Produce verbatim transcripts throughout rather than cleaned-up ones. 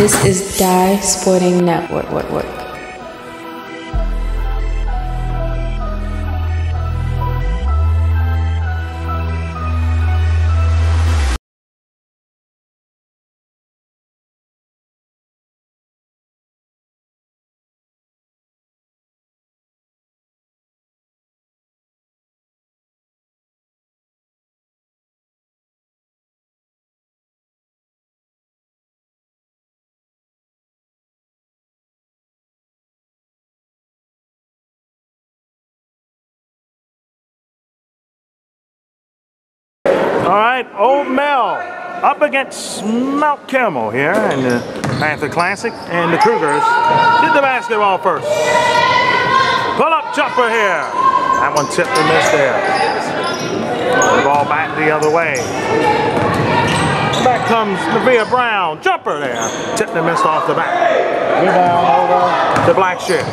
This is Dye Sporting Network. What, what? All right, Old Mill up against Mount Carmel here in the Panther Classic, and the Cougars did the basketball first. Pull up jumper here. That one tipped and missed there. The ball back the other way. Back comes Nevea Brown. Jumper there. Tipped and missed off the back. Rebound over to Blackshear.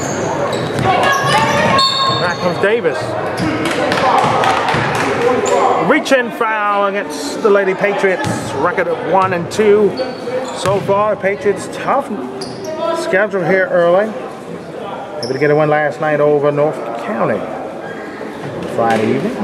Back comes Davis. Reach-in foul against the Lady Patriots. Record of one and two so far. Patriots tough schedule here early. Able to get a win last night over North County Friday evening.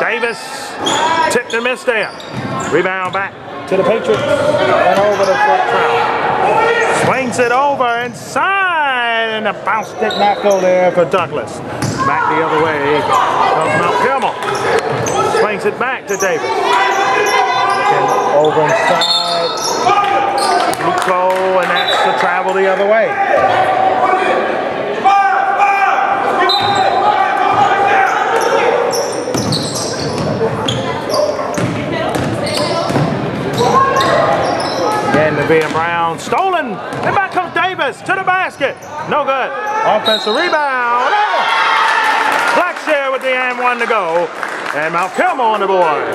Davis tipped and missed there. Rebound back to the Patriots, and over the foot crowd. Swings it over inside, and the bounce did not go there for Douglas. Back the other way comes Mount Carmel. Swings it back to Davis. Looking over inside, Nico, and that's the travel the other way. Nevea Brown stolen, and back comes Davis to the basket. No good. Offensive rebound. Oh! Blackshear with the and one to go, and Mount Carmel on the board.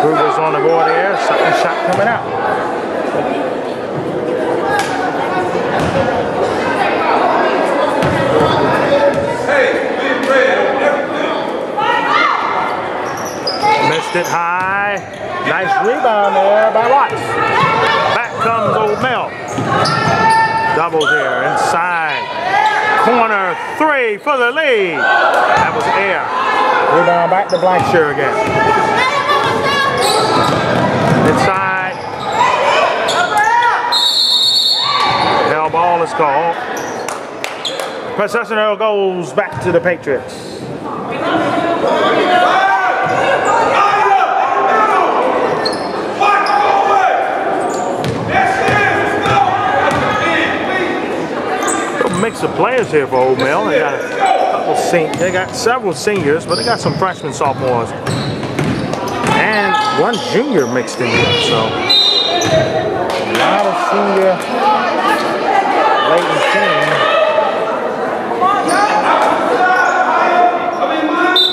Cougars on the board here. Second shot coming out. It high. Nice rebound there by Watts. Back comes Old Mill. Doubles here inside. Corner three for the lead. That was air. Rebound back to Blackshear again. Inside. Now ball is called. Possession goes back to the Patriots. Mix of players here for Old Mill. They got a couple sen they got several seniors, but they got some freshmen, sophomores, and one junior mixed in here. So a lot of senior latent team.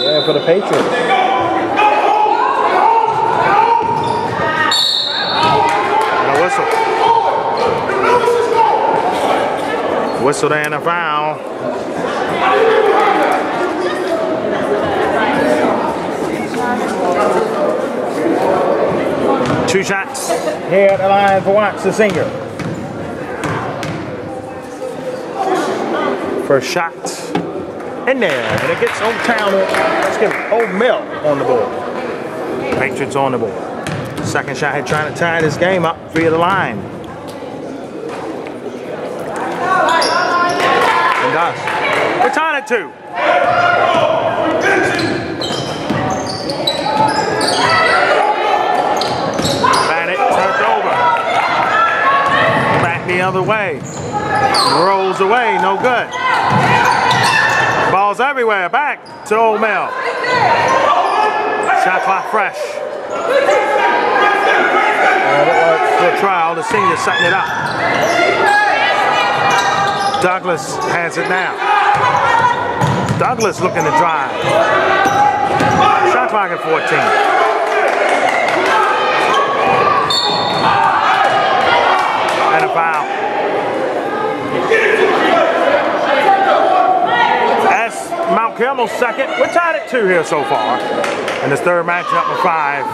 Yeah, for the Patriots. Whistle and a foul. Two shots here at the line for Watts, the senior. First shot in there, and it gets Old Town. Let's get Old Mill on the board. Patriots on the board. Second shot here, trying to tie this game up. Three of the line. We're tied at two. Bennett turned over. Back the other way. Rolls away, no good. Balls everywhere, back to Old Mill. Shot clock fresh. Good trial, the senior setting it up. Douglas has it now. Douglas looking to drive. Shot clock at fourteen. And a foul. Mount Carmel second. We're tied at two here so far. And this third match, number five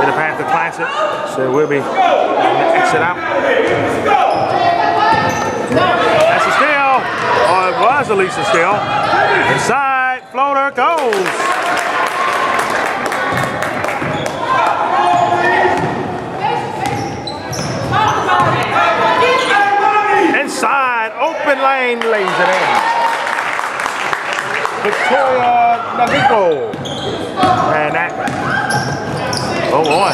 in the Panther Classic. So we'll be exit out. That's a steal, or it was at least a steal. Inside, floater goes. Side, open lane, lays it in. Victoria Nagico. And that, oh boy.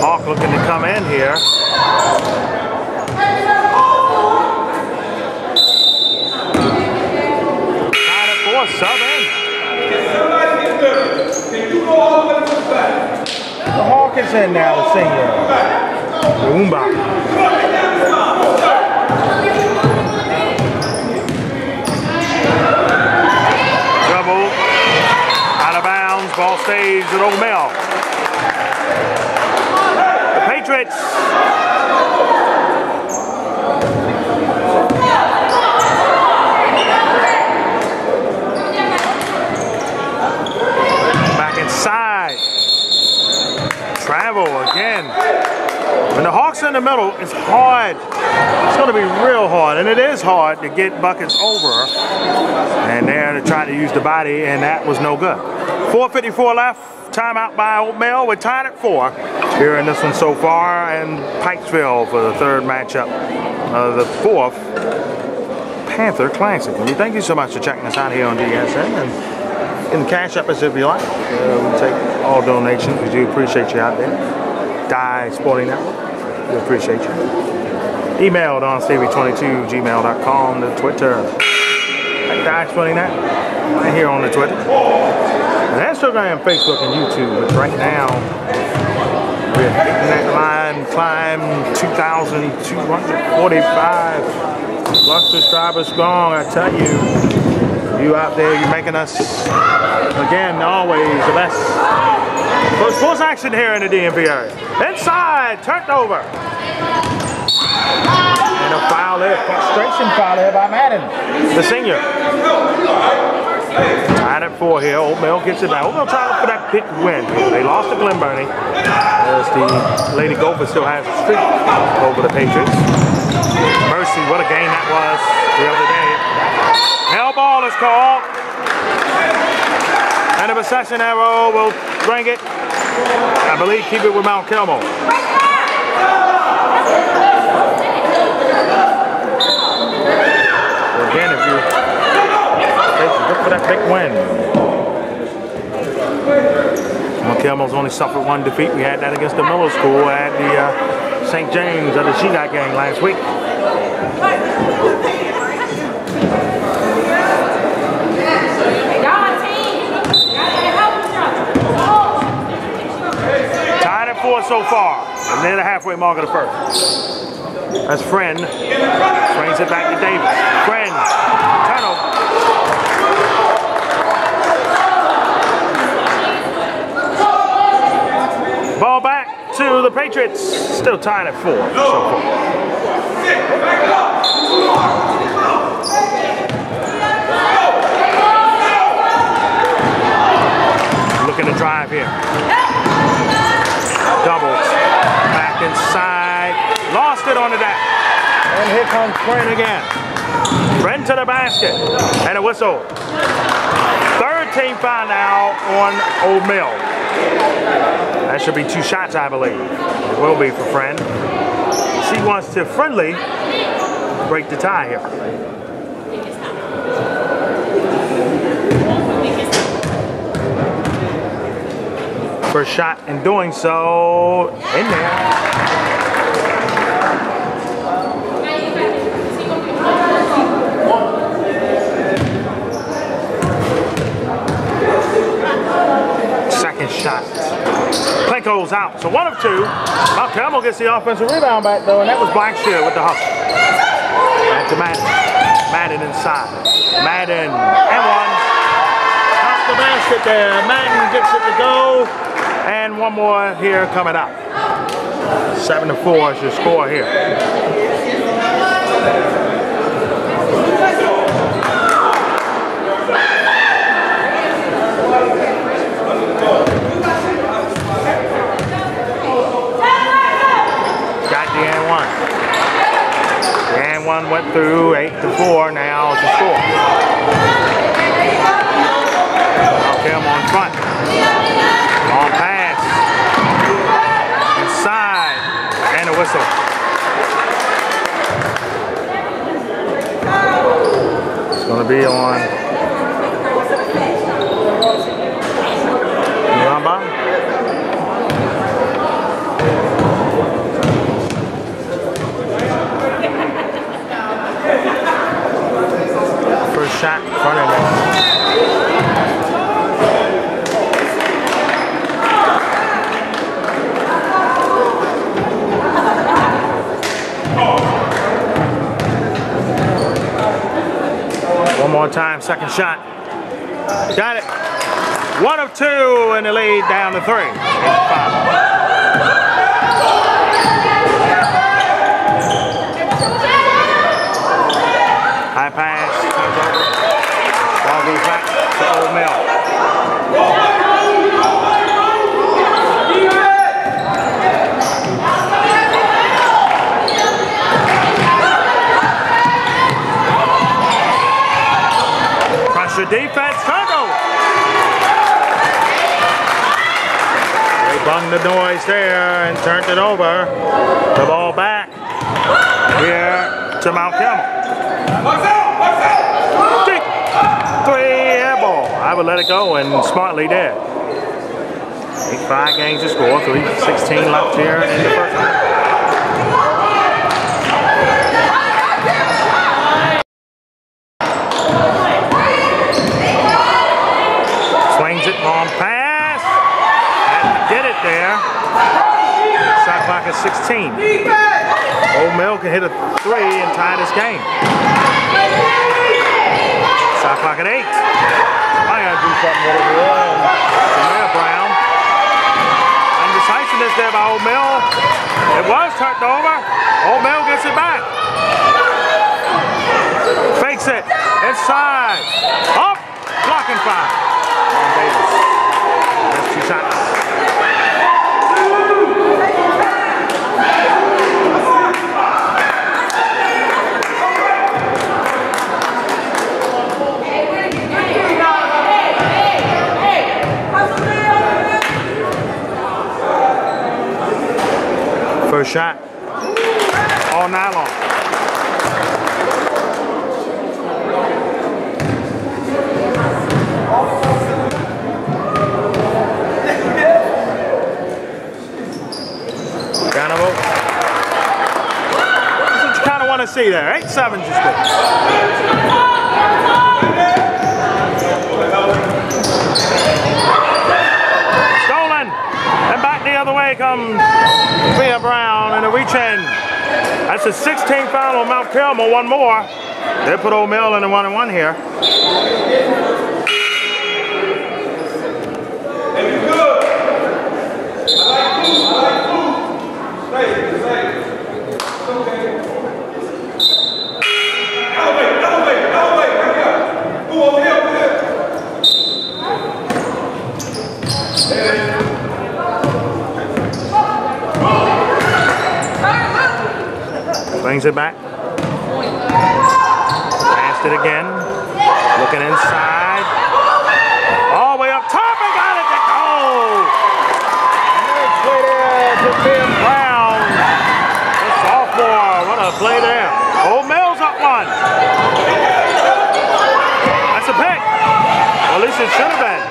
Hawk looking to come in here. Tied up for a sub in. The Hawk is in now, the senior. Roomba. Trouble. Out of bounds. Ball stays at Old Mill. The Patriots. Back inside. Travel again. When the Hawks in the middle, it's hard. It's going to be real hard, and it is hard to get buckets over. And there they're trying to use the body, and that was no good. four fifty-four left, timeout by Old Mill. We're tied at four here in this one so far, and Pikesville for the third matchup of the fourth Panther Classic. And thank you so much for checking us out here on D S N. And cash up us if you like. Uh, we take all donations. We do appreciate you out there. Dye Sporting Network. We appreciate you. Emailed on stevie twenty-two gmail dot com, the Twitter. At Dye Sporting Network. Right here on the Twitter. And Instagram, Facebook, and YouTube. But right now, we're hitting that line, climb two thousand two hundred forty-five. Plus subscribers strong, I tell you. You out there, you're making us, again, always the best. There's close action here in the D M V area. Inside, turned over. And a foul there, frustration foul there by Madden, the senior. Tied at four here, Old Mill gets it back. Old Mill trying for that big win. They lost to Glen Burnie. As the Lady Gopher still has a streak over the Patriots. Mercy, what a game that was the other day. Hell ball is called. And a possession arrow will bring it. I believe keep it with Mount Carmel. Again, if you look for that big win. Mount Carmel's only suffered one defeat. We had that against the Miller School at the uh, Saint James of the G D A C game last week. Four so far, and then the halfway mark of the first. That's Friend. Swings it back to Davis. Friend. Turnover. Ball back to the Patriots. Still tied at four. So far. Looking to drive here. Doubles, back inside, lost it on the deck. And here comes Friend again. Friend to the basket, and a whistle. Third team foul now on Old Mill. That should be two shots, I believe. It will be for Friend. She wants to friendly break the tie here. First shot in doing so, in there. Second shot. Play goes out, so one of two. Mount Carmel gets the offensive rebound back though, and that was Blackshear with the hustle. Back to Madden. Madden inside. Madden and one. Off the basket there. Madden gets it to go. And one more here coming up. Seven to four is your score here. son went through eight to four now to score. Him on front. Long pass. Inside. And a whistle. Going to be on Yamba. First shot in front of him. One more time, second shot. Got it. One of two, and the lead down to three. High pass. Ball goes back to Old Mill. Pressure defense. Turnover. Bung the noise there and turned it over. The ball back here to Mount Carmel. Three air ball. I would let it go and smartly did. Eight, five games to score. Three, sixteen left here in the first half. sixteen. Old Mill can hit a three and tie this game. Side clock at eight. I gotta do something with it. Samara Brown. Indecisiveness there by Old Mill. It was turned over. Old Mill gets it back. Fakes it. Inside. Up. Blocking five. On Davis. That's two shots. First shot, all night long. Carnival. That's what you kind of want to see there. eight seven just good. Stolen, and back the other way comes Leah Brown in the reach in. That's a sixteenth foul on Mount Carmel. One more. They put Old Mill in a one and one here. Brings it back. Passed it again. Looking inside. All the way up top and got it to go! Nice play there to Finn Brown. The sophomore. What a play there. Old Mill's up one. That's a pick. Well, at least it should have been.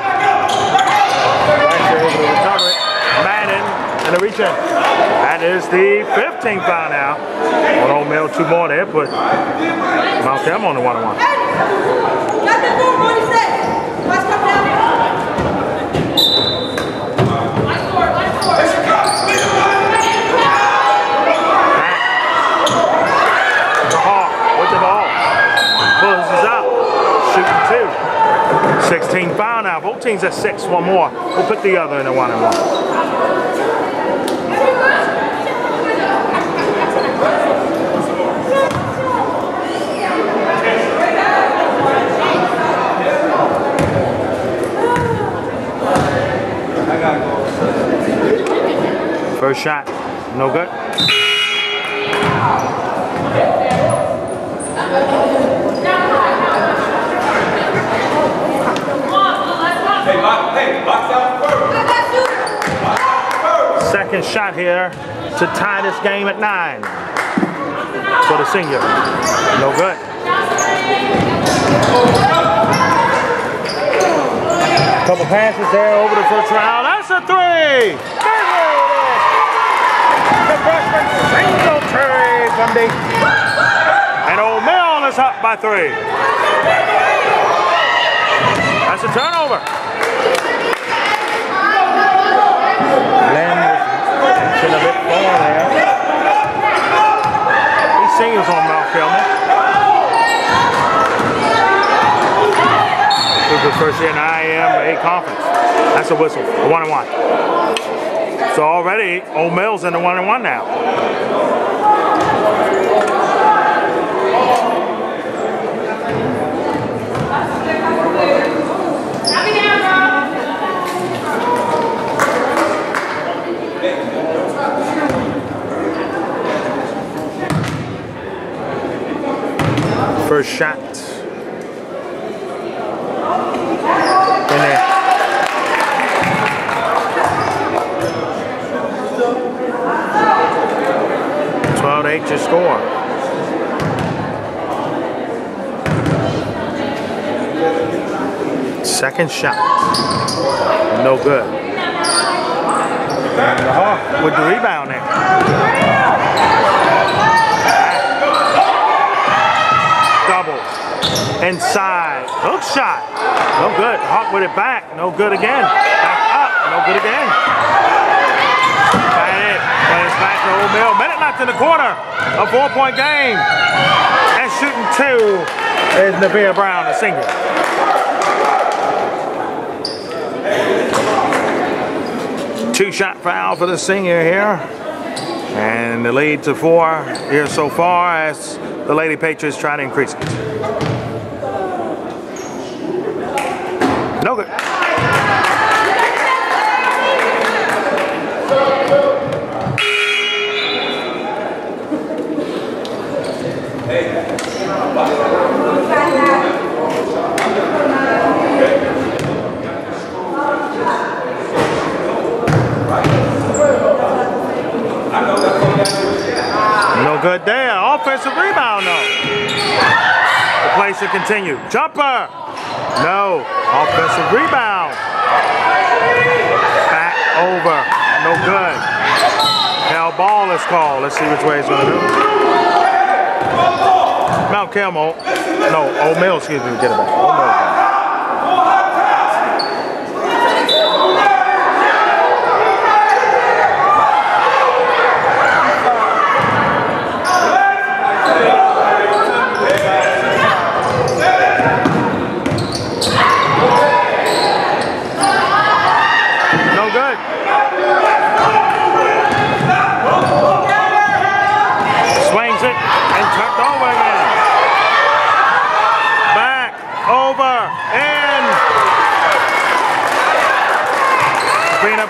Actually able to recover it. Madden and a reach in. That is the fifteenth foul now. On Old Mill, two more there, but Mount Carmel on the one-on-one. Back. The Hawk with the ball. Pulls is up. Shooting two. sixteen foul now. Both teams at six. One more. We'll put the other in the one-on-one. First shot, no good. Second shot here to tie this game at nine for the senior. No good. Couple passes there over the first round. That's a three. The freshman single three from the and Old Mill is up by three. That's a turnover. A bit there. These seniors on Mount Carmel. This is the first year in I M A conference. That's a whistle. A one and one. So already Old Mill's in the one and one now. First shot in there. twelve eight to score. Second shot. No good. And the Hawk with the rebound there. Inside, hook shot, no good. Hawk with it back, no good again. Back up, no good again. That it, but it's back to Old Mill. Minute left in the quarter, a four-point game. And shooting two is Navia Brown, a senior. Two-shot foul for the senior here. And the lead to four here so far as the Lady Patriots try to increase it. No good. No good there. Offensive rebound, though. The play should continue. Jumper. No. Offensive rebound. Back over. No good. Now ball is called. Let's see which way it's going to go. Mount Carmel. No, Old Mill, excuse me. Get it back. Old Mill.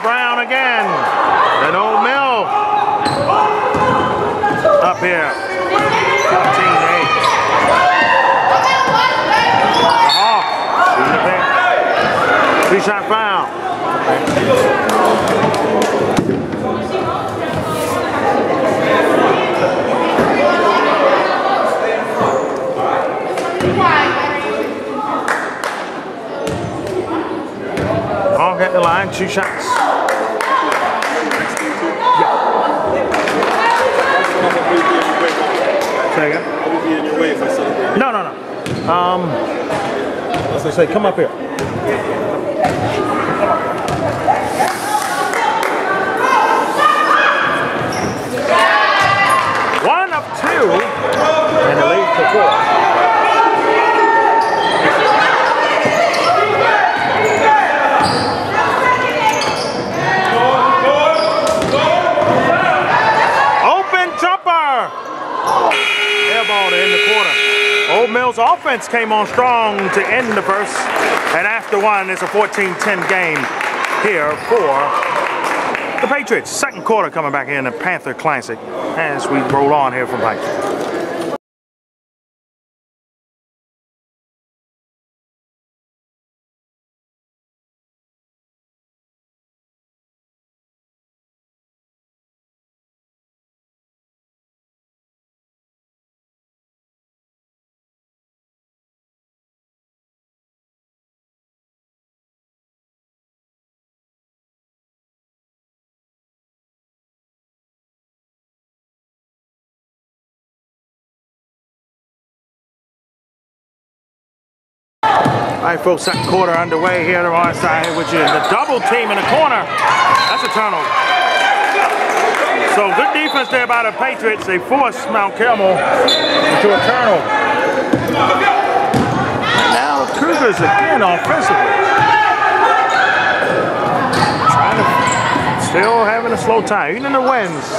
Brown again, and Old Mill up here, fourteen eight. Uh-huh. Three-shot foul. All get the line, two shots. No, no, no. Um, let's say, come up here. One up two, and it leads to four. Old Mill's offense came on strong to end the first, and after one, it's a fourteen ten game here for the Patriots. Second quarter coming back in the Panther Classic as we roll on here from Pikesville. All right, folks, second quarter underway here on our side, which is the double team in the corner. That's a turnover. So good defense there by the Patriots. They forced Mount Carmel into a turnover. Now the Cougars again offensively. Still having a slow time. Even in the wins,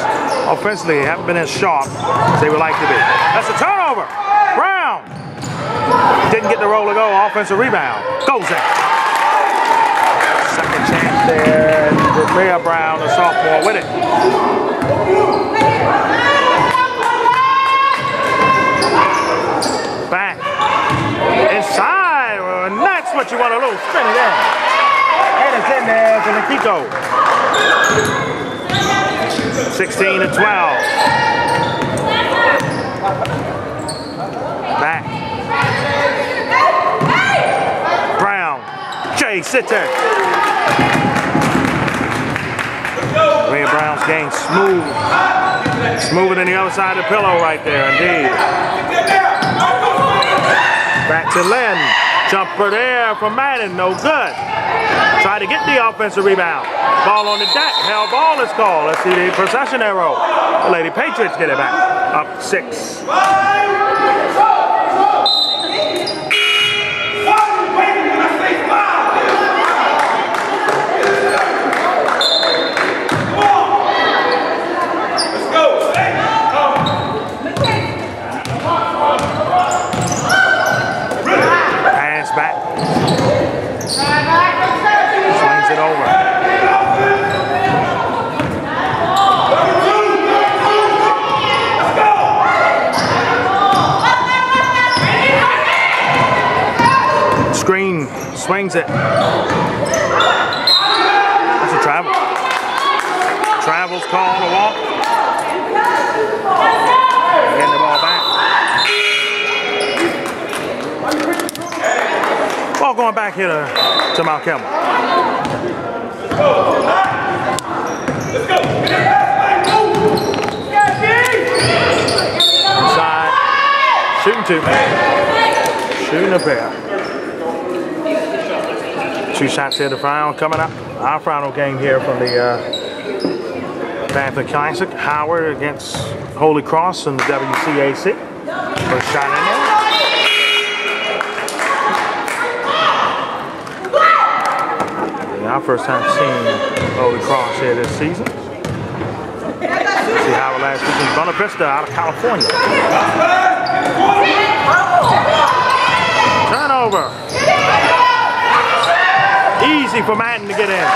offensively, haven't been as sharp as they would like to be. That's a turnover. Brown didn't get the roll to go. Offensive rebound. Goes in. Second chance there. Maria Brown, the sophomore, with it. Back. Inside. And that's what you want to lose. Spin it in. And it's in there for Nikito. sixteen to twelve. Back. Brown. Jay Sitter. Ray Brown's game smooth. Smoother than the other side of the pillow right there, indeed. Back to Lynn. Jumper there from Madden. No good. Try to get the offensive rebound. Ball on the deck. Hell ball is called. Let's see the possession arrow. The Lady Patriots get it back. Up six. Pass back. It over. Screen swings it. That's a travel. Travel's called a walk. Getting the ball back. Ball going back here to, to Mount Carmel. Let's go. Inside. Shooting two. Shooting a pair. Two shots here to Frown coming up. Our final game here from the uh, Panther Classic. Howard against Holy Cross and the W C A C. First shot in there. Our first time seeing Holy Cross here this season. See how last week in Buena Vista out of California. Turnover. Easy for Madden to get in.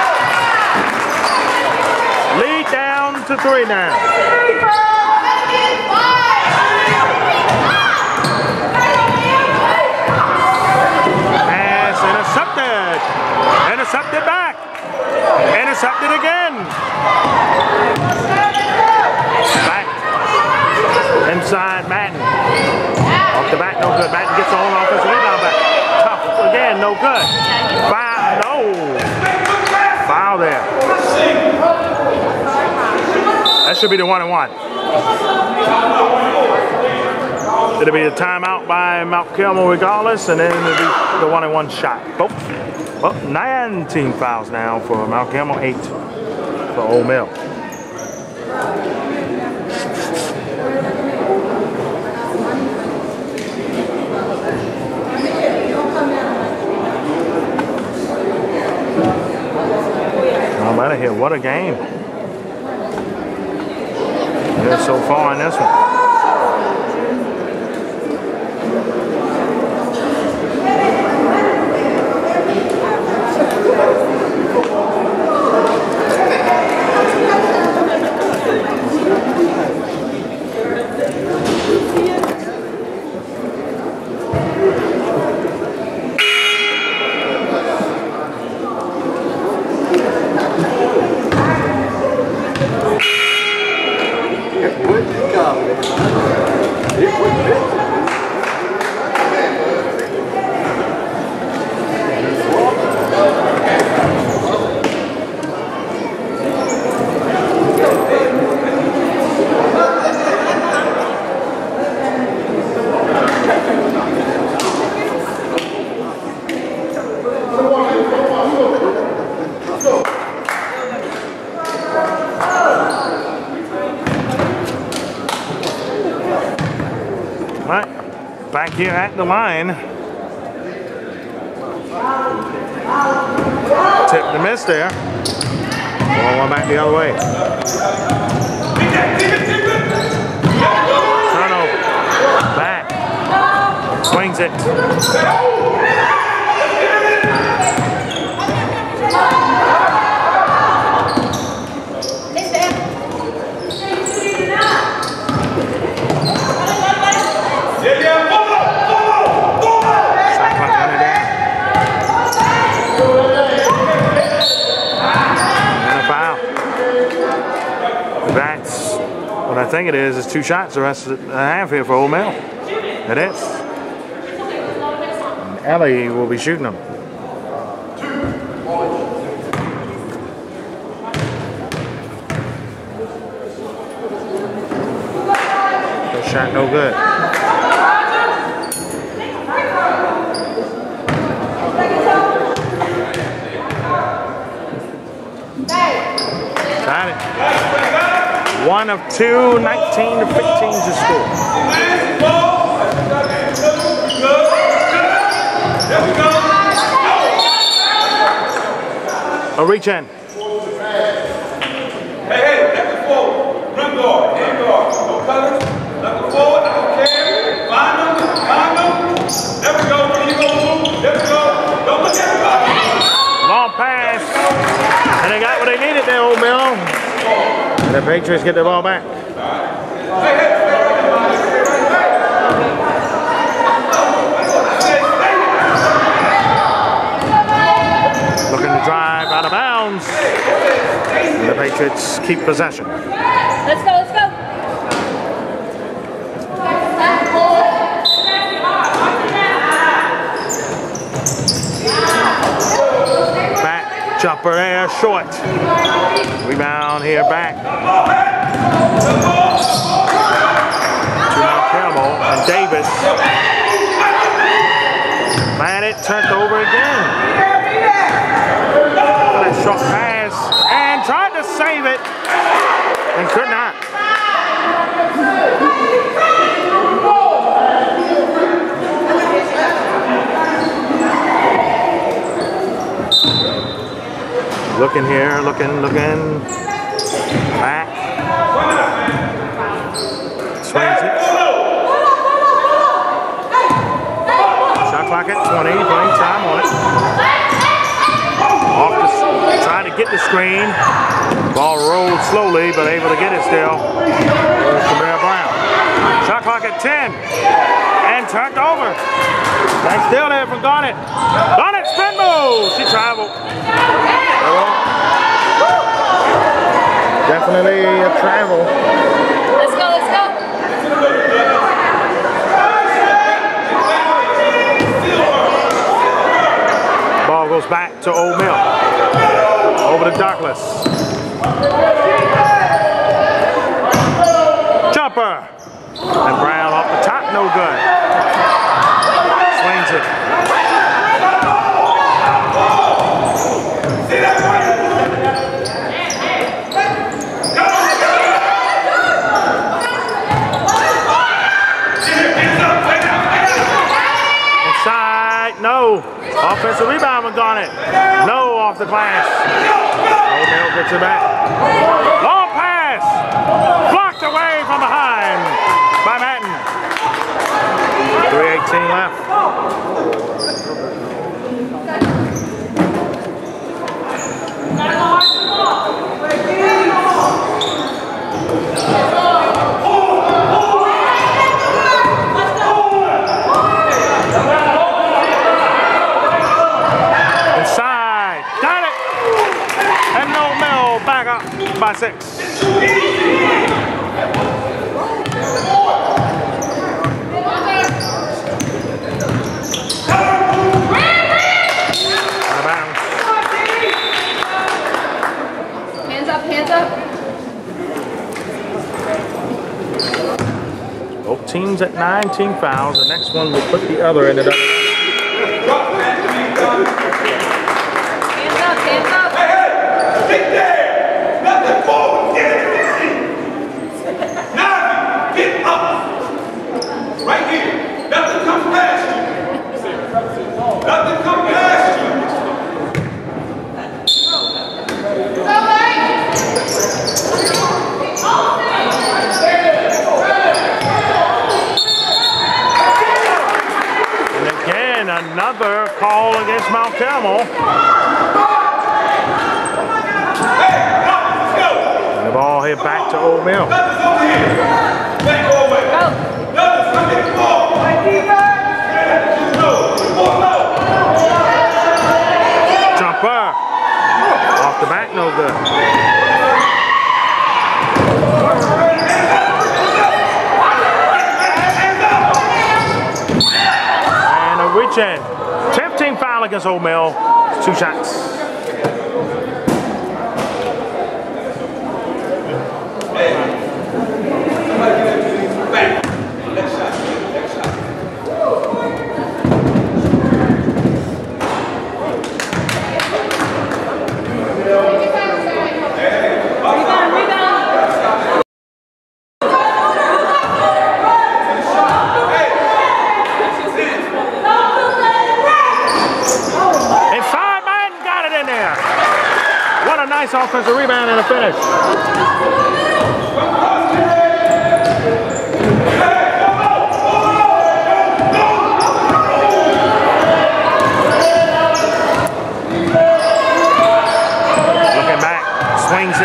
Lead down to three now. Intercepted back. Intercepted again. Back. Inside Madden. Off the back, no good. Madden gets the whole offensive rebound back. Tough again, no good. Foul, no. Foul there. That should be the one and one. It'll be a timeout by Mount Carmel regardless, and then it'll be the one and one shot. Both. Well, nineteen fouls now for Mount Carmel, eight for Old Mill. I'm out of here. What a game. They're so far in this one. Good job. Right, back here at the line. Tip the miss there. Ball one back the other way. Turnover. Back. Swings it. I think it is. It's two shots the rest of the half here for Old Mill. It is. And Ellie will be shooting them. First shot no good. Got it. One of two, nineteen to fifteen to score. A reach in. Hey, hey, left forward. Rim guard, hand guard. No colors. Left forward, I don't care. Find them, find them. There we go, there we go, there we go. Don't look at everybody. Long pass. And they got what they needed there, Old Mill. The Patriots get the ball back. Looking to drive out of bounds. And the Patriots keep possession. Let's go, let's go. Back jumper there, short. Rebound here, back. To Mount Carmel and Davis. Man, it turned over again. Got a short pass and tried to save it and could not. Looking here, looking, looking. Back. Swings it. Shot clock at twenty, playing time on it. Off the, trying to get the screen. Ball rolled slowly, but able to get it still. Kamara Brown. Shot clock at ten. And turned over. That's still there from Garnett. Garnett spin move. She traveled. Definitely a travel. Let's go, let's go. Ball goes back to Old Mill. Over to Douglas. Jumper. And Brown off the top, no good. Swings it. Offensive rebound with Garnett. No off the glass. Old Mill gets it back. Long pass. Blocked away from behind by Madden. three eighteen left. By six. Hands up, hands up. Both teams at nine team fouls. The next one will put the other in the double. Hands up, hands up. Hey, hey, get there. Forward, get, get up. right here. Nothing comes past you. Nothing comes past you. And again, another call against Mount Carmel. Ball hit back to Old Mill. Jumper. Off the back, no good. And a reach in. Tempting foul against Old Mill. Two shots. Offensive rebound and a finish. Looking back, swings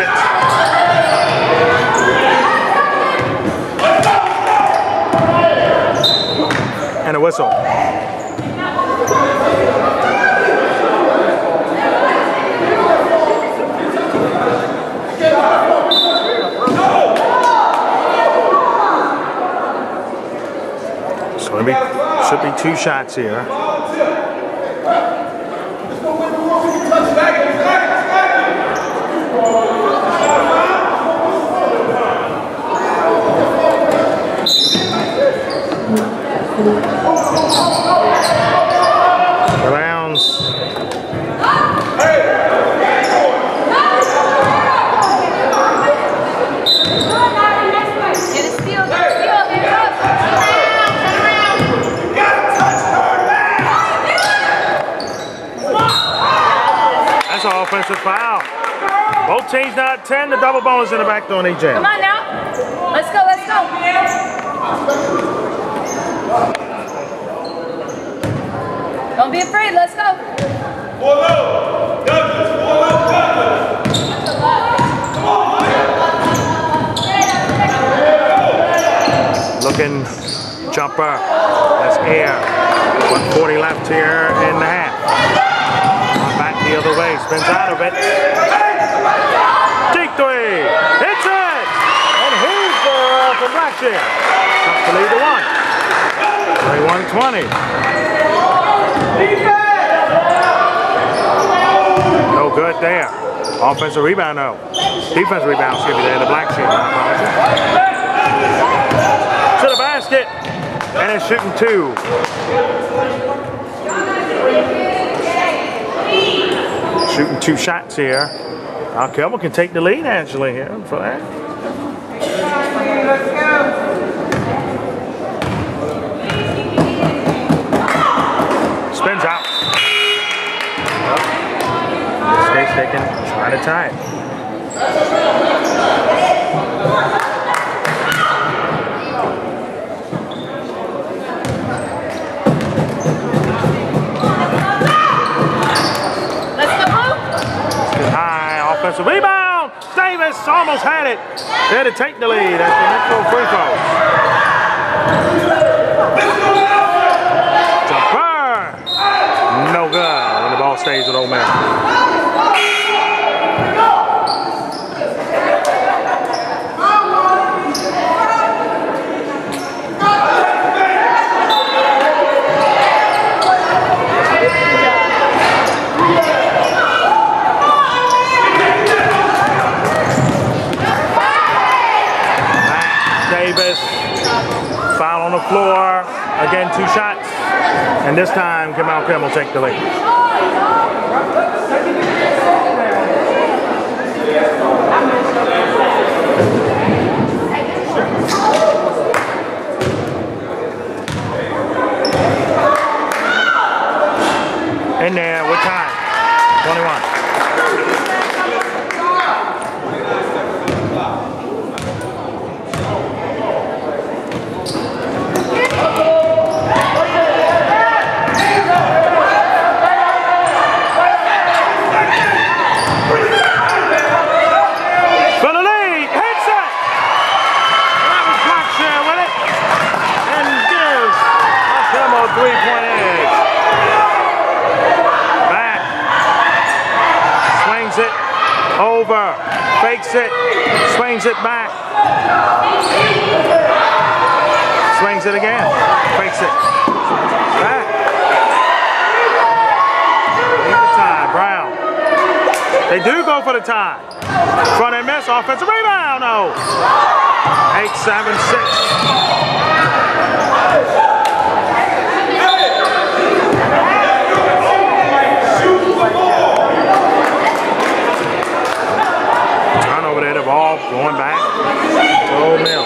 it. And a whistle. Be, should be two shots here. Rounds. Offensive foul. Both teams now at ten. The double bonus in the back door. A J. Come on now. Let's go. Let's go. Don't be afraid. Let's go. Four low. Douglas. Four low. Douglas. Looking jumper. That's air. one forty left here in the half. The other way, spins out of it. Deep three, hits it! And he's there for Braxton. Tough to lead the one. thirty-one twenty. No good there. Offensive rebound, though. Defensive rebound, excuse me, there. The black sheet. To the basket. And it's shooting two. Shooting two shots here. Now Carmel can take the lead, actually, here for that. Spins out. In this case, they can try to tie it. High offensive rebound. Davis almost had it. There to take the lead at the neutral free throw. Jumper. No good when the ball stays with Old Man. Foul on the floor. Again, two shots. And this time, Mount Carmel will take the lead. three-point edge. Back. Swings it over. Fakes it. Swings it back. Swings it again. Fakes it. Back. Keep the tie. Brown. They do go for the tie. Front and miss. Offensive rebound. No. eight seven six. Turnover there, the ball going back to Old Mill.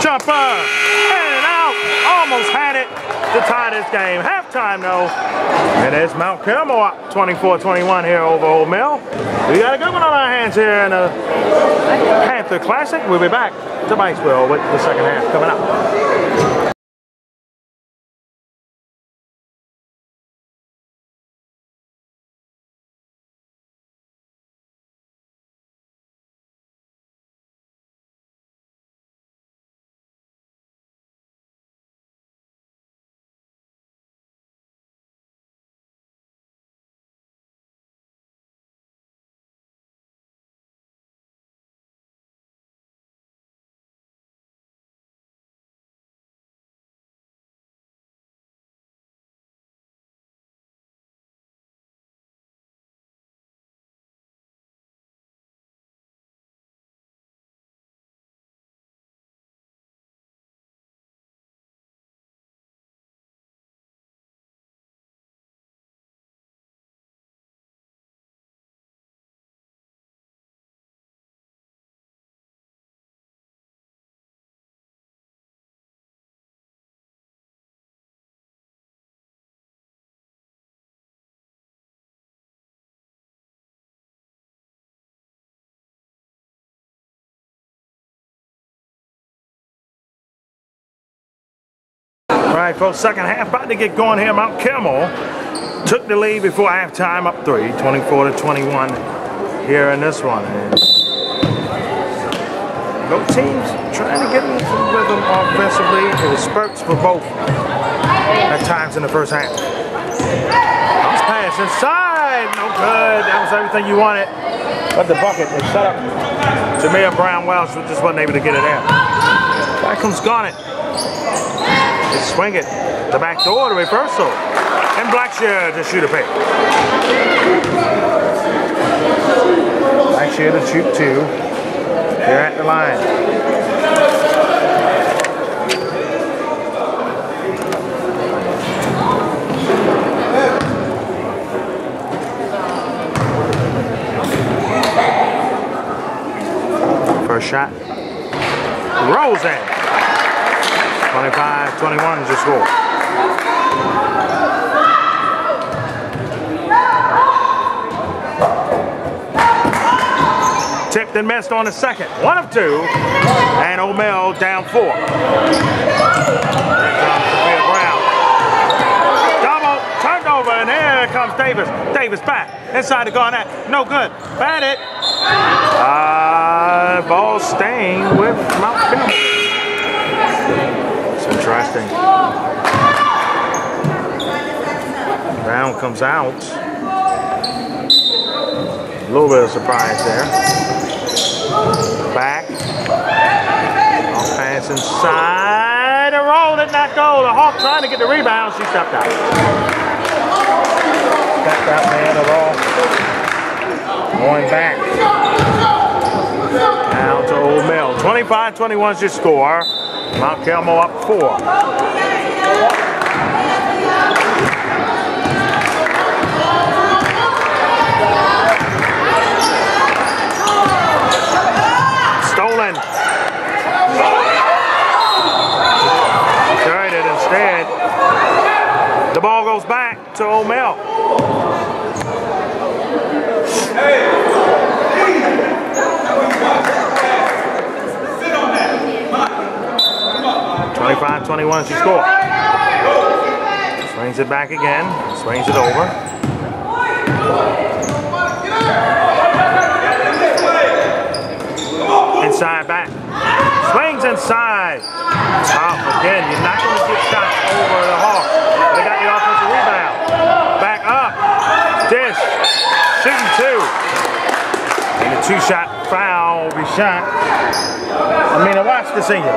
Jumper, in and out, almost had it to tie this game. Halftime though, and it's Mount Carmel up twenty-four twenty-one here over Old Mill. We got a good one on our hands here in the Panther Classic. We'll be back to Pikesville with the second half coming up. All right, folks, second half about to get going here. Mount Carmel took the lead before halftime, up three, twenty-four to twenty-one here in this one. And both teams trying to get into rhythm offensively. It was spurts for both at times in the first half. Bounce pass inside, no good. That was everything you wanted. But the bucket, they shut up. Jameer Brown-Wells just wasn't able to get it out. Back comes Garnett. They swing it, the back door, the reversal, and Blackshear to shoot a pick. Blackshear to shoot two. They're at the line. First shot, rolls in. twenty-five twenty-one just scored. Tipped and missed on the second. One of two. And Old Mill down four. Here comes Sophia Brown. Double turnover, and here comes Davis. Davis back. Inside the Garnett. No good. Bat it. Uh, ball staying with Mount Carmel. Interesting. Brown comes out. A little bit of surprise there. Back. Off pass inside. A roll did not go. The Hawk trying to get the rebound. She stepped out. Stepped out, man. The roll. Going back. Down to Old Mill. twenty-five twenty-one is your score. Mount Carmel up four. Stolen. Carried it instead. The ball goes back to Old Mill. twenty-five twenty-one, she scored. Swings it back again. Swings it over. shooting two. And a two-shot foul be shot. I mean, I watched the single.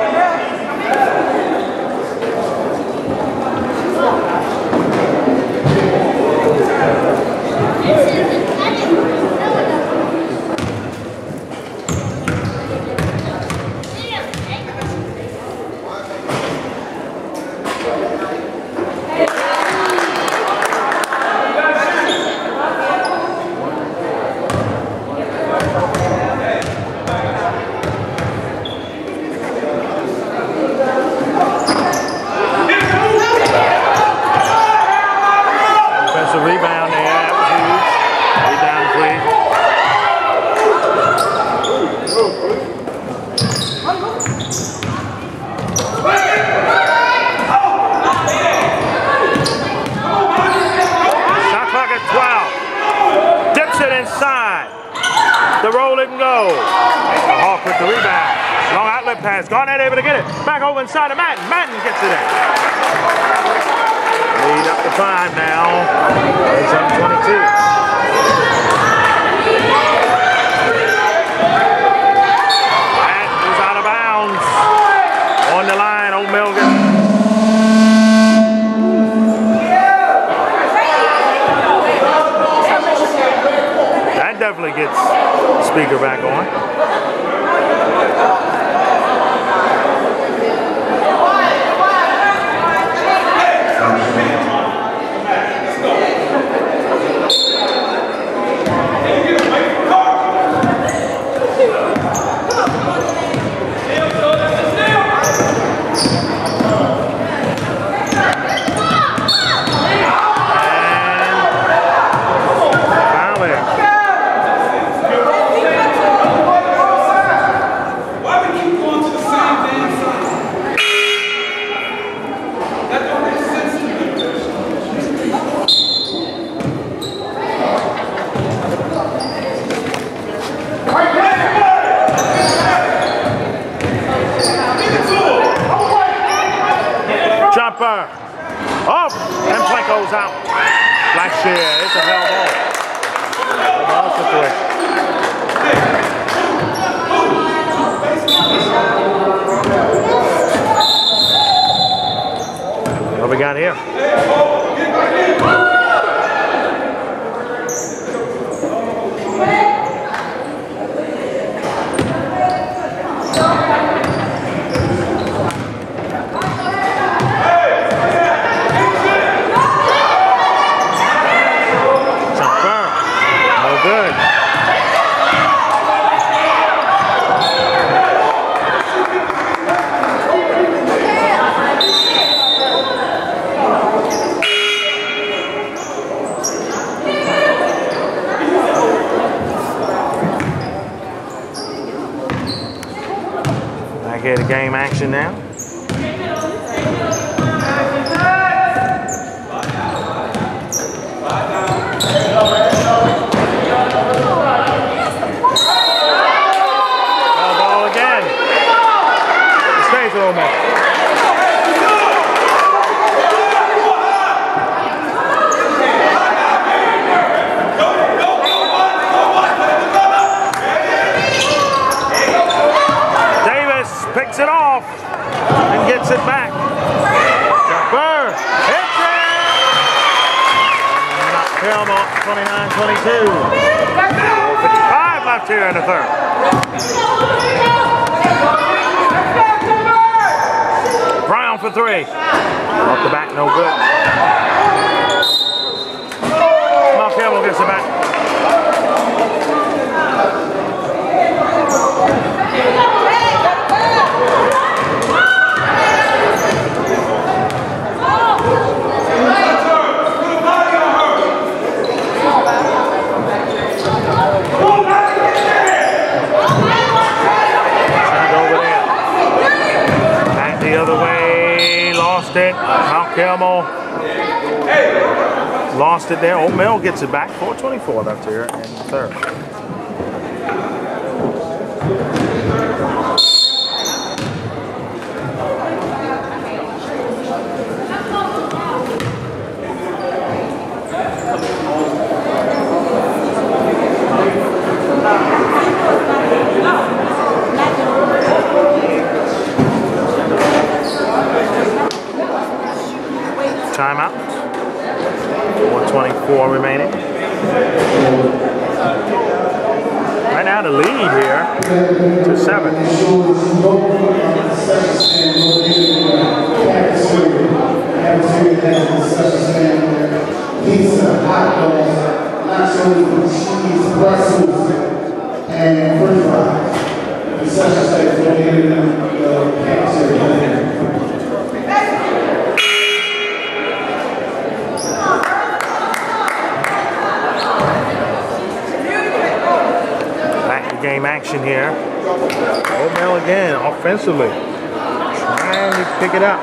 Has gone out able to get it. Back over inside of Madden. Madden gets it in. Lead up to five now. It's up twenty-two. Madden is out of bounds. On the line, Old Mill gets it. That definitely gets the speaker back on. Out. Last year, it's a hell ball. Ball situation. What we got here? The game action now. Ball again. It stays a little more. Picks it off and gets it back. Burr hits it! Not Carmel, twenty-nine twenty-two. fifty-five left here in the third. Brown for three. Off the back, no good. Mount Carmel gets it back. Mount Carmel lost it there. Old Mill gets it back. four twenty-four left here in the third. a lead here to seven. Game action here. Old Mill again, offensively, trying to pick it up.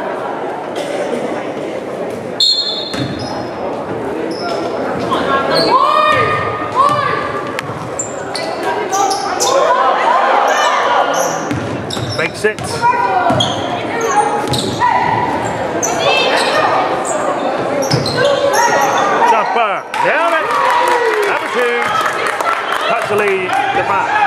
Makes it. Jumper, down it. That was huge. Cuts the lead to five.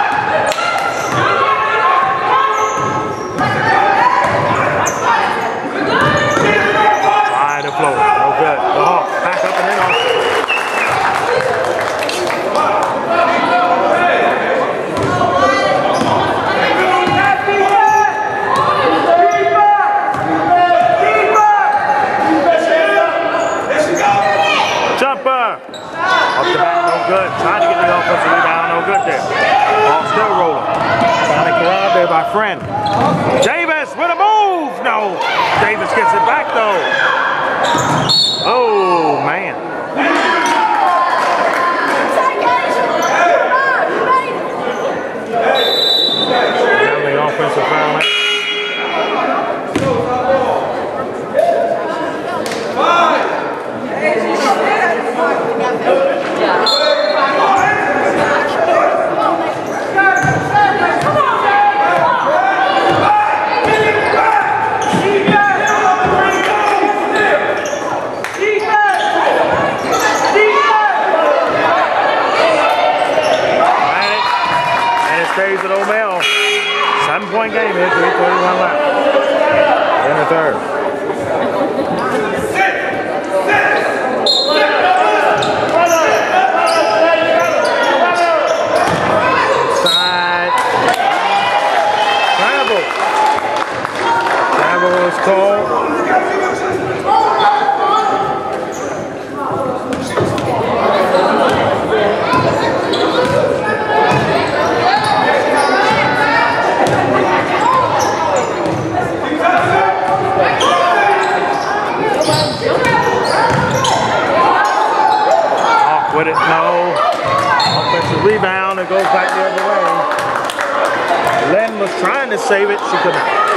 My friend. Davis with a move! No! Davis gets it back though. Oh man. Down the offensive foul point game here, three forty-one left. In the third. Side. Travel. Travel is called. Off with it, no. Offensive rebound, it goes back the other way. Len was trying to save it, she couldn't.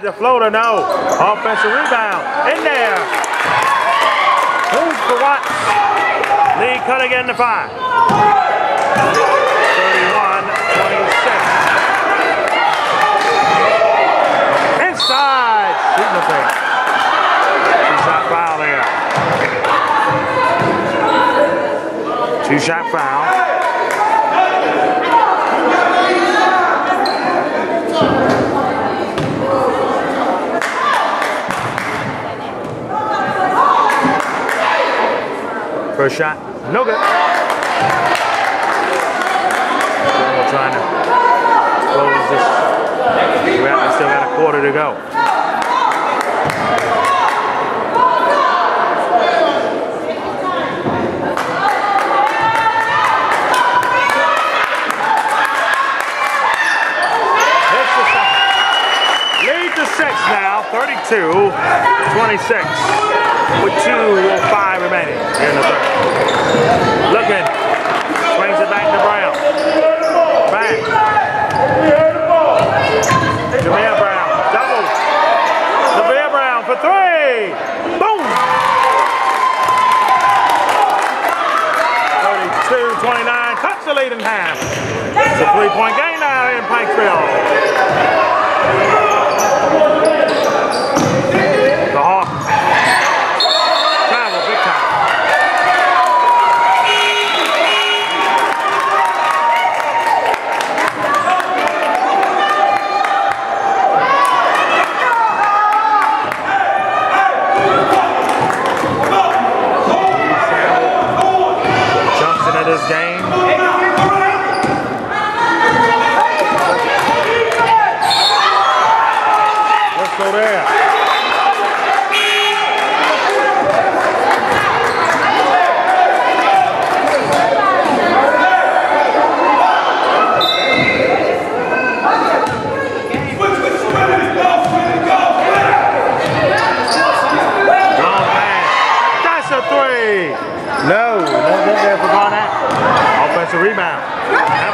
The floater, no. Offensive rebound. In there. Who's for what? Lee cut again to five. thirty-one twenty-six. Inside. Shooting the thing. Two-shot foul there. Two-shot foul. First shot, no good. We're trying to close this. We still got a quarter to go. Lead to six now, thirty-two twenty-six. With two oh five remaining here in the third. Looking. Swings it back to Brown. Back. Jamea Brown. Double. Jamea Brown for three. Boom. thirty-two twenty-nine. Cuts the lead in half. It's a three-point game now in Pikesville.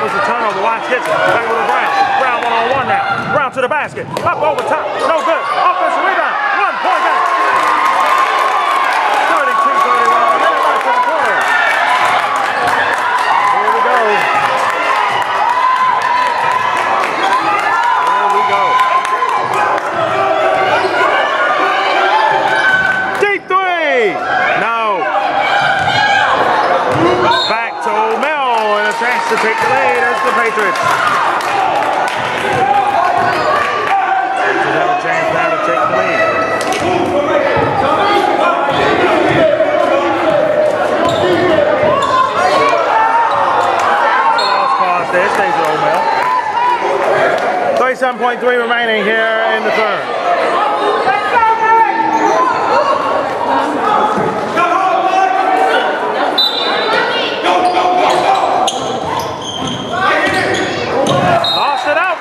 throws the turnover. Watch hits it. Back with a Brown. Brown one on one now. Brown to the basket. Up over top. No good. Offensive rebound. One point back. thirty-two thirty-one. A minute left in the quarter. Here we go. Here we go. Deep three. No. Back to Old Mill. And a chance to take the lead as the Patriots. Another chance now to take the lead. That's a lost cause there. Stays at Old Mill. thirty-seven point three remaining here in the third. Lost it out.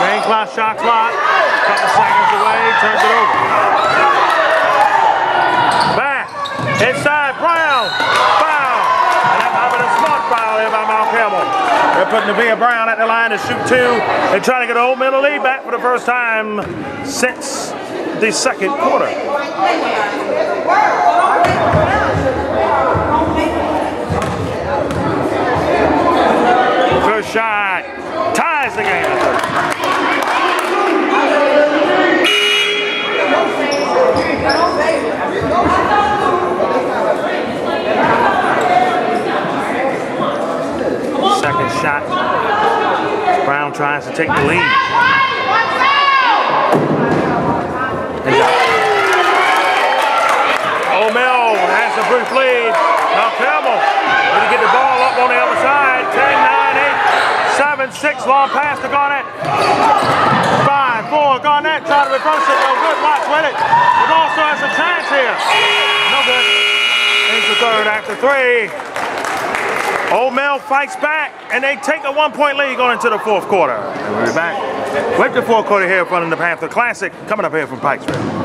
Game clock, shot clock. Couple seconds away, turns it over. Back, inside, Brown, foul. And that might have been a smart foul there by Mount Carmel. They're putting Nevea Brown at the line to shoot two. They're trying to get Old Mill lead back for the first time since the second quarter. First shot, ties the game. Second shot. Brown tries to take the lead. Old Mill has a brief lead. Mount Carmel going to get the ball up on the other side. ten, nine, eight, seven, six. Long pass to Garnett. five, four. Garnett trying to reverse it. No good. Watch with it. The ball still has a chance here. No good. Here's the third after three. Old Mill fights back, and they take a one-point lead going into the fourth quarter. And we'll be back with the fourth quarter here in front of the Panther Classic, coming up here from Pikesville.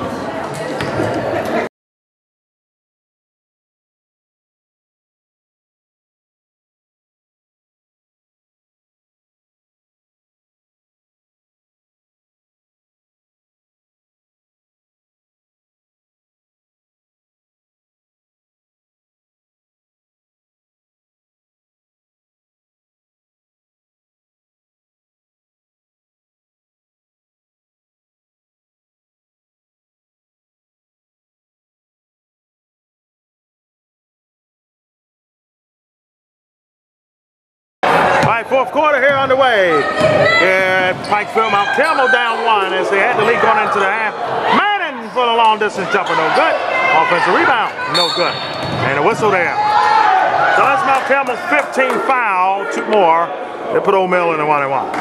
Fourth quarter here underway. Here at Pikesville, Mount Carmel down one as they had the lead going into the half. Manning for the long distance jumper, no good. Offensive rebound, no good. And a whistle there. So that's Mount Carmel's fifteen foul, two more. They put Old Mill in the one and one.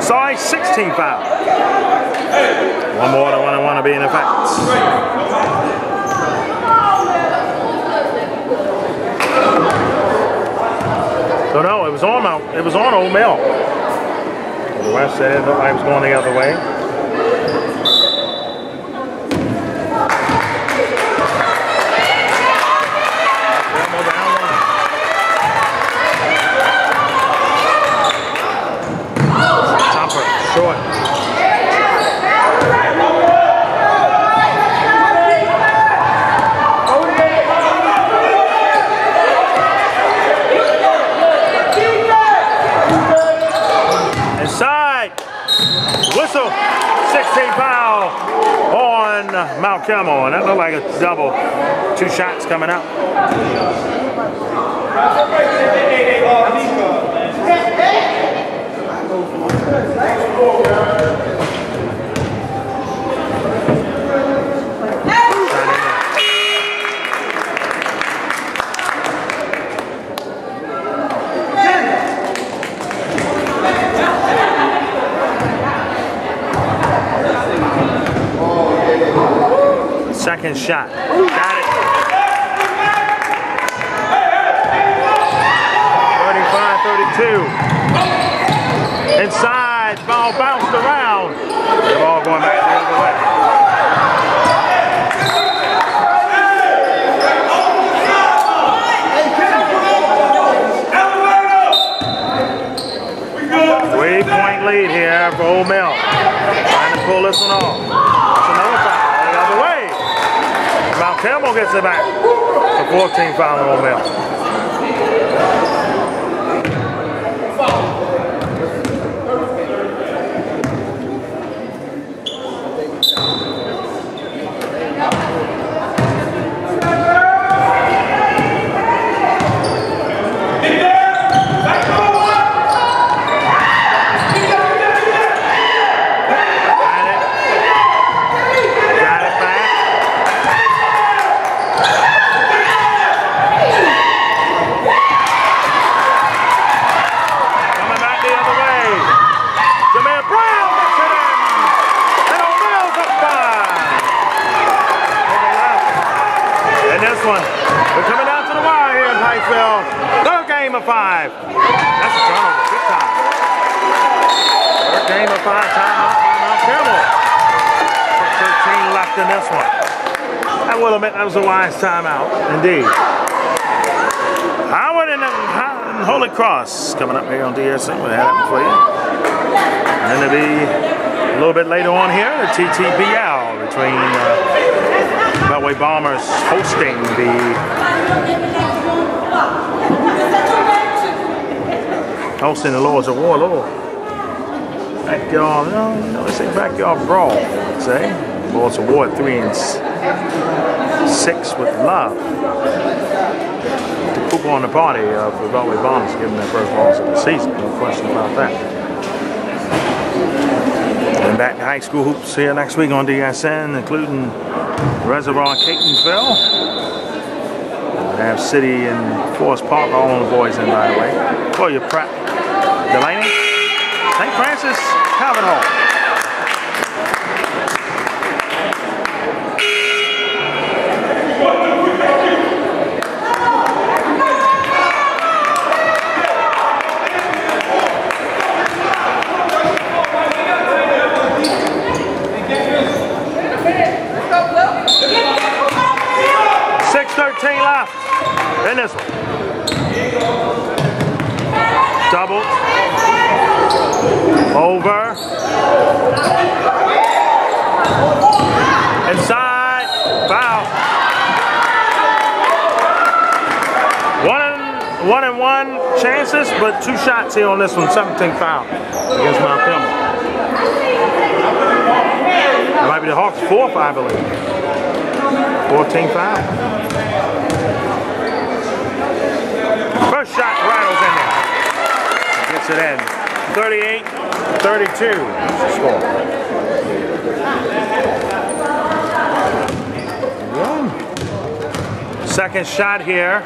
Sorry, sixteen foul. One more to one and one to be in effect. So no, it was on Mount, it was on Old Mill. The ref said nobody was going the other way. Short. Inside. Whistle. sixteen foul on one, Mount Carmel, and that looked like a double. Two shots coming out. Second shot. Got it. thirty-five thirty-two. Inside. Ball bounced around. The ball going back the other way. Three-point lead here for Old Mill. Trying to pull this one off. It's another foul. The other way. Mount Carmel gets it back. The fourteenth foul on Old Mill. Five. That's a turnover. Good time. Third game of five. Timeout by Mount Carmel. thirteen left in this one. I will admit that was a wise timeout, indeed. Howard and, and Holy Cross coming up here on D S M. We had it for you. And then it'll be a little bit later on here, the T T B L between uh, Beltway Bombers hosting the. Hosting the Lords of War, Lord. Backyard, no, no, it's a Backyard Brawl, say. Lords of War three and six with love. To poop on the party uh, for the Beltway Bombers, giving their first loss of the season, no question about that. And back to high school hoops here next week on D S N, including Reservoir, Catonsville. Have City and Forest Park, all on the boys in, by the way. For your prep, Delaney, Saint Francis, Calvin Hall. six thirteen left. In this one. Double. Over. Inside. Foul. One, one and one chances, but two shots here on this one. seventeenth foul against Mount Carmel. That might be the Hawks fourth, I believe. fourteenth foul. First shot rattles in there. Gets it in. thirty-eight thirty-two. Score. Yeah. Second shot here.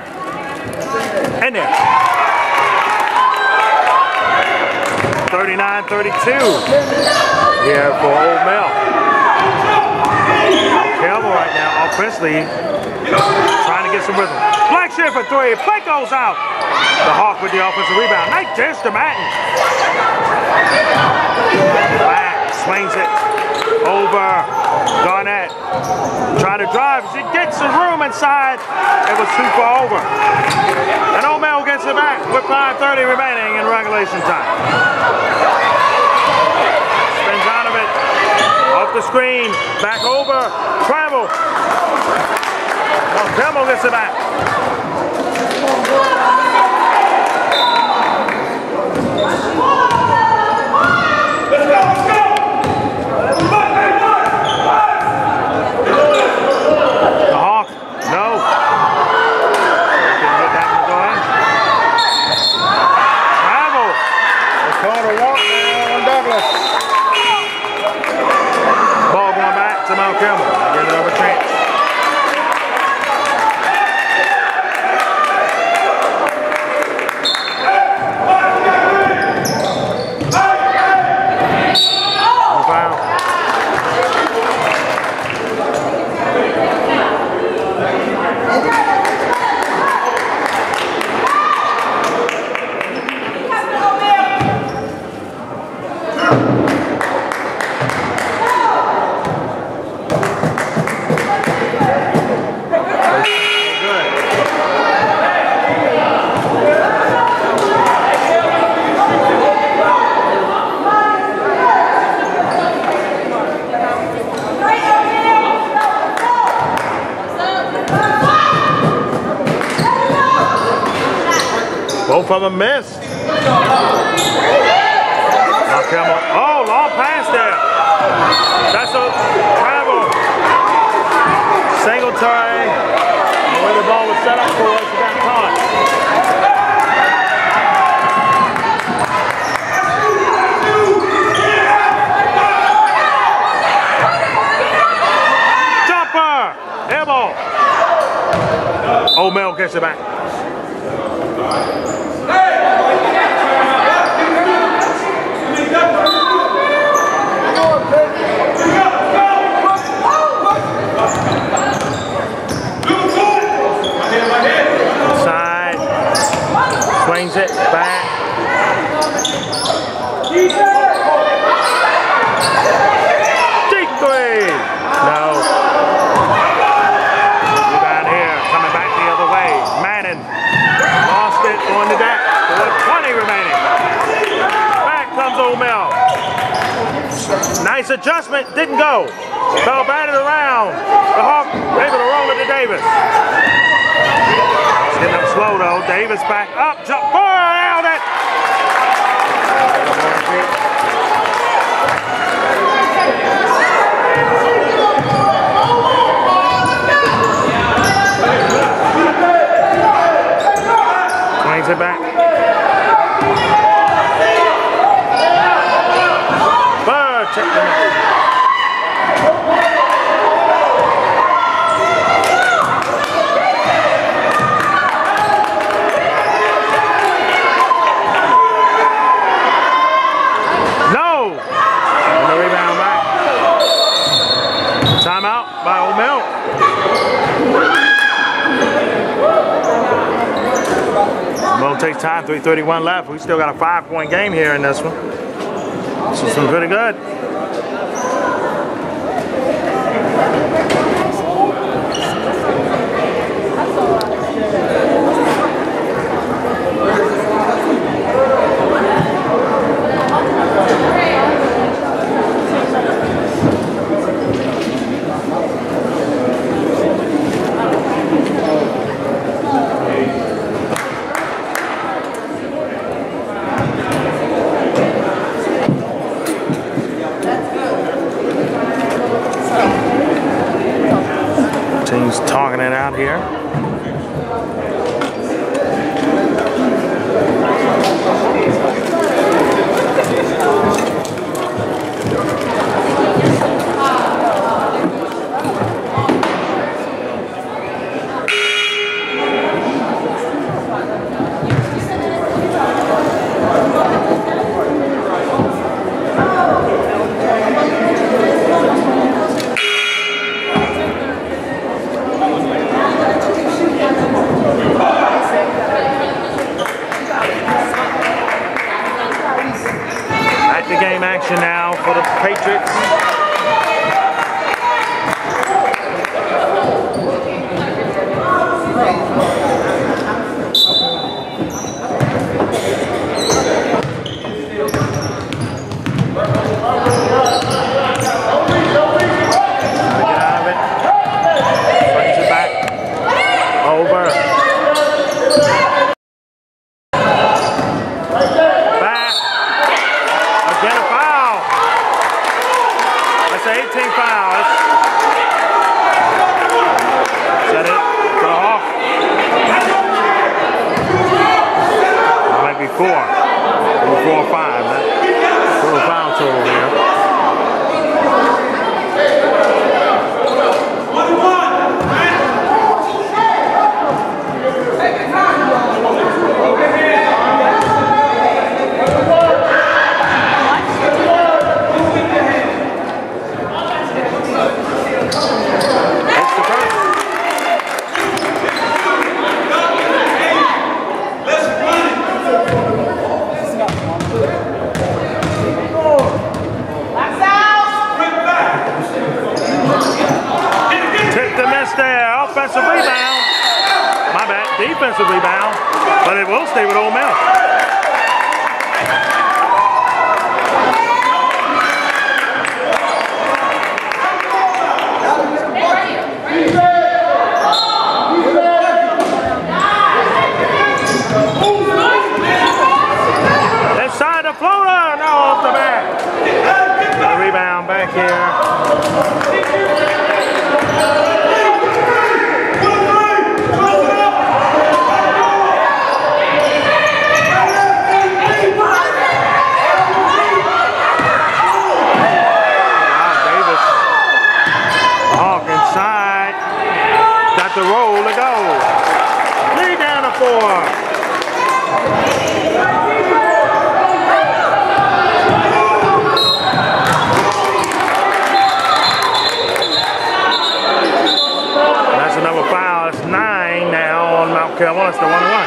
And there. thirty-nine thirty-two. Here for Old Mill. Campbell right now, offensively. Trying to get some rhythm. Blackshear for three. Play goes out. The Hawk with the offensive rebound. Nice dish to Madden. Black swings it over Garnett. Try to drive. She gets the room inside. It was too far over. And Old Mill gets it back with five thirty remaining in regulation time. Spins out of it. Off the screen. Back over. Travel. Mount Carmel gets it back. Let's go, let's go! going from a miss. Now come on. Oh, long pass there. That's a travel. Singletary. The way the ball was set up for us, got caught. Old Mill gets it back. Side. Swings it back. Deep three. No. On the deck with twenty remaining. Back comes Old Mill. Nice adjustment, didn't go. Bell batted around. The Hawk able to roll it to Davis. It's getting up slow though. Davis back up. Jump four out it. It back. Bird checked him out. No! And the rebound back. Timeout by Old Mill. Well, it takes time, three thirty-one left. We still got a five-point game here in this one. So it's been pretty good. Talking it out here. Flora now off the back. The rebound back here. Now Davis. The Hawk inside. Got the roll to go. Three down to four. Carolina's the one to one.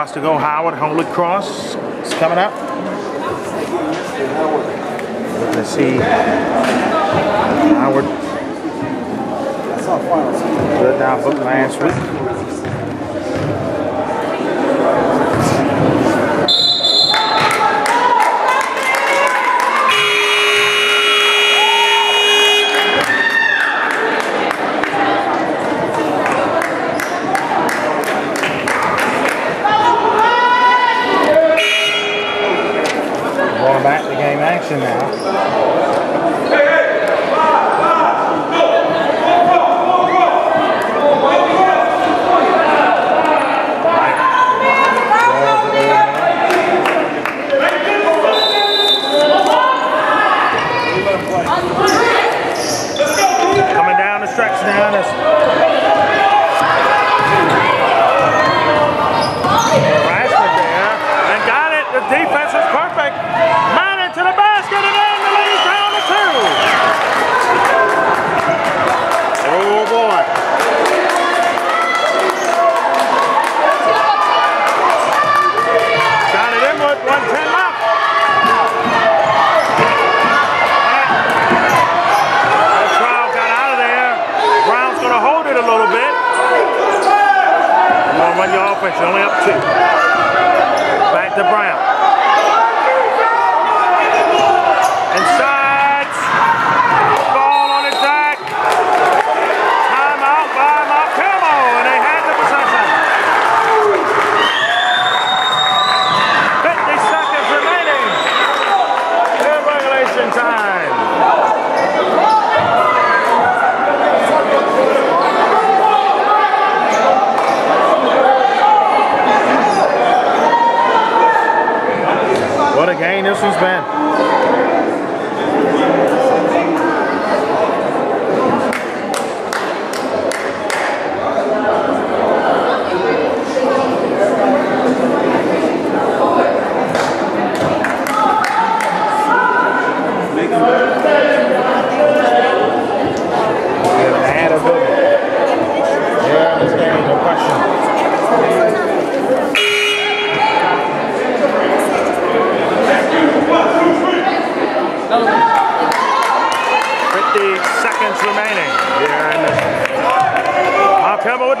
To go Howard, Holy Cross is coming up. Let's see Howard. Good down book last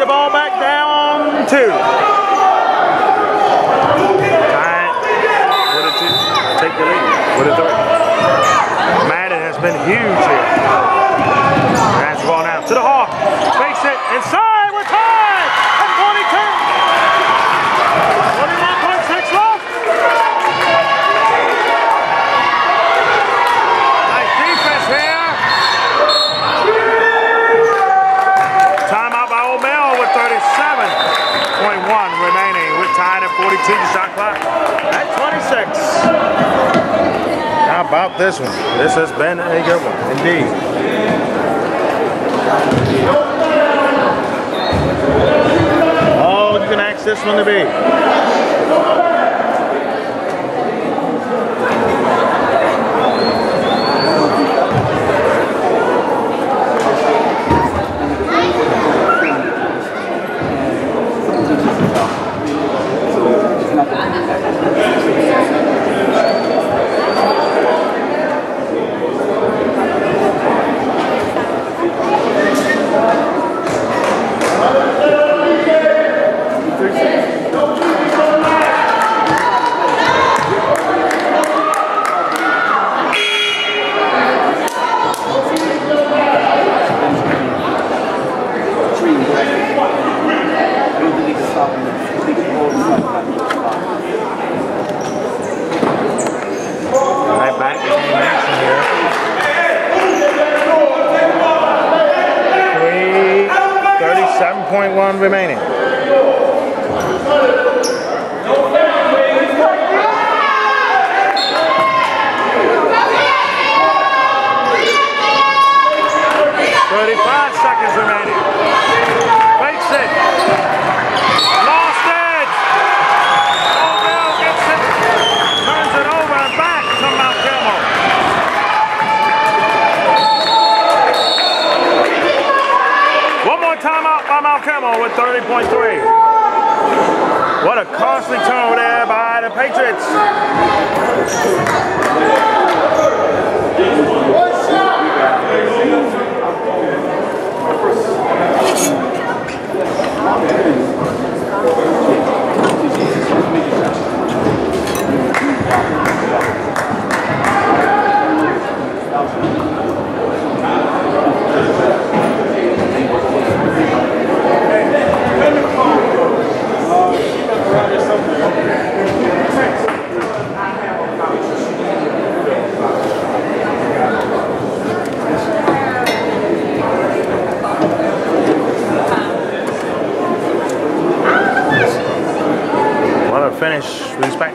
the ball back down two. Bryant with a two, take the lead with a three. Madden has been huge here. That's the ball now to the Hawk, fakes it, inside, we're tied at twenty-two. twenty-one point six left. Nice defense here. Timeout by Old Mill with thirty-seven point one remaining. We're tied at forty-two, the shot clock at twenty-six. How about this one? This has been a good one, indeed. Oh, you can ask this one to be.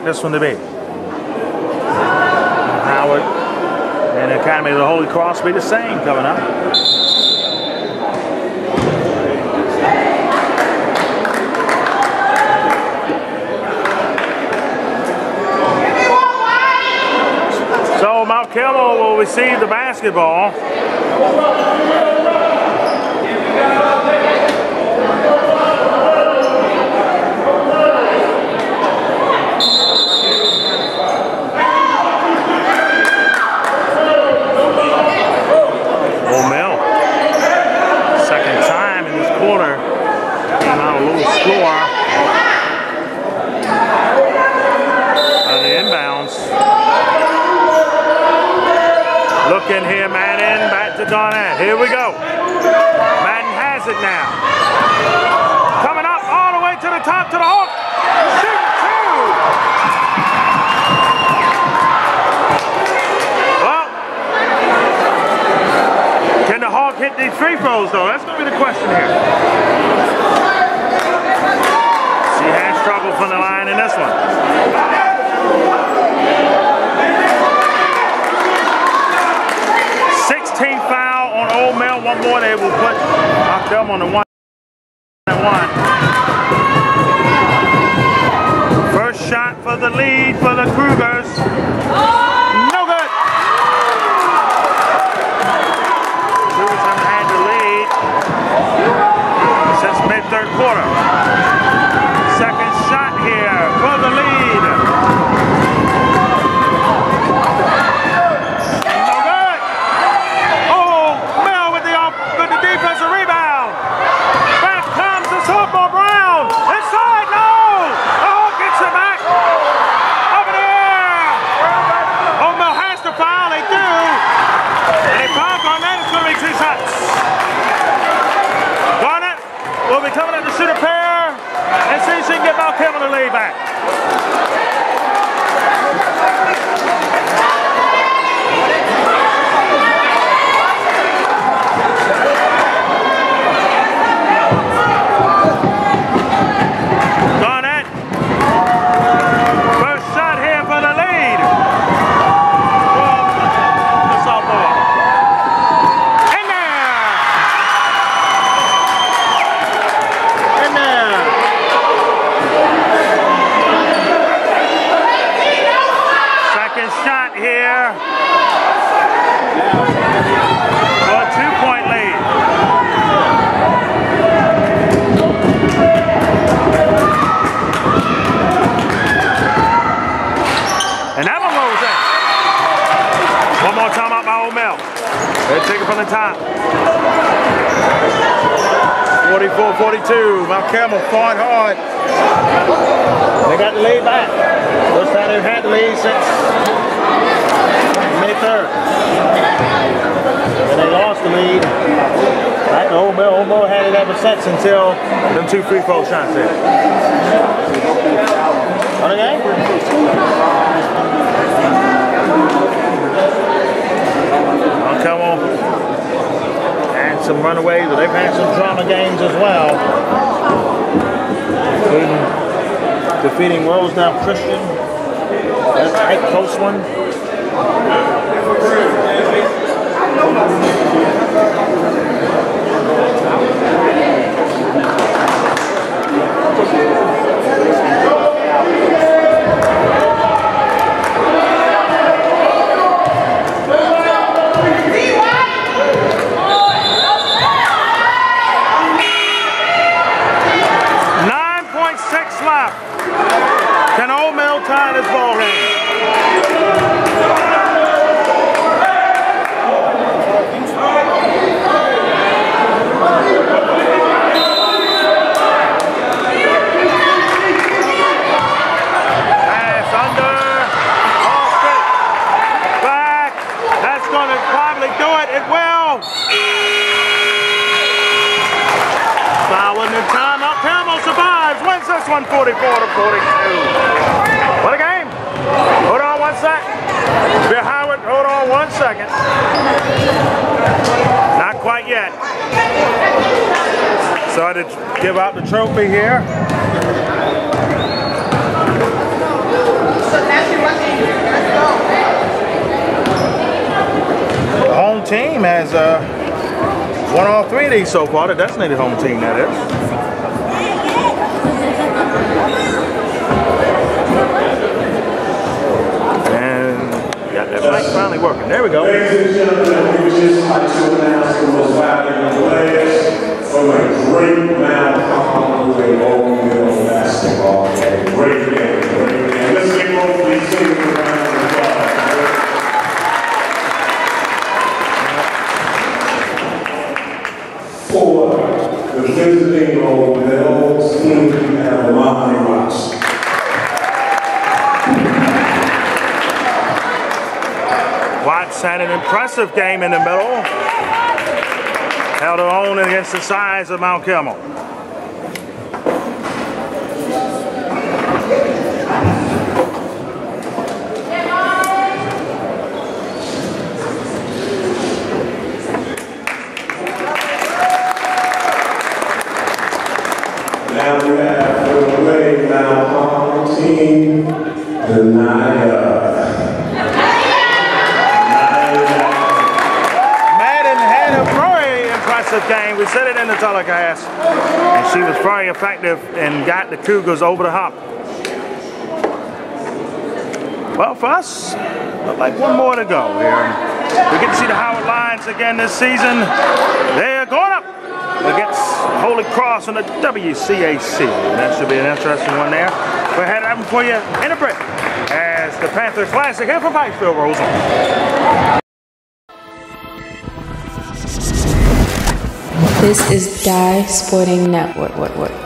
This one to be. Howard and the Academy of the Holy Cross be the same coming up. So Mount Carmel will receive the basketball. Here we go. Madden has it now. Coming up all the way to the top to the Hawk. Shoot two. Well, can the Hawk hit these free throws though? That's going to be the question here. She has trouble from the line in this one. Team foul on Old Mill. One more, they will put Mount Carmel on the one and one. First shot for the lead for the Cougars. No good. Cougars have had the lead since mid-third quarter. Second shot here for the lead. Rebound. Back comes the here. For a two-point lead. And that one goes in. One more time out by Old Mill. They take it from the top. forty-four forty-two. Mount Carmel fought hard. They got the lead back. Looks like they've had the lead since May third. And they lost the lead. Right, Old Mill, Old Mill had it ever since until them two free throw shots there. On the game? Mount Carmel. Had some runaways, but they've had some drama games as well. Including defeating Rosedale Christian. That's a tight, close one. Tie this ball game. Pass under. Off it. Back. That's going to probably do it. It will. Foul in the timeout. Carmel survives. Wins this one forty-four to forty-two. What a game! Hold on one sec. Howard, hold on one second. Not quite yet. Sorry to give out the trophy here. The home team has uh, won all three of these so far. The designated home team, that is. That mic's finally working. There we go. Ladies and gentlemen, we just like to announce the most valuable players from a great Mount Carmel and Old Mill basketball game. Great game, great game. Let's make both of these teams a round of applause. For the visiting Old Mill team and Lonnie Ross. Watts had an impressive game in the middle. Held her own against the size of Mount Carmel. Now we have the away Mount Carmel team, the Naya. Game. We said it in the telecast, and she was very effective and got the Cougars over the hump. Well, for us, looked like one more to go here. We get to see the Howard Lions again this season. They're going up against Holy Cross in the W C A C. And that should be an interesting one there. We'll have that one for you in a break as the Panther Classic here for Pikesville rolls on. This is Dye Sporting Network. What, what, what.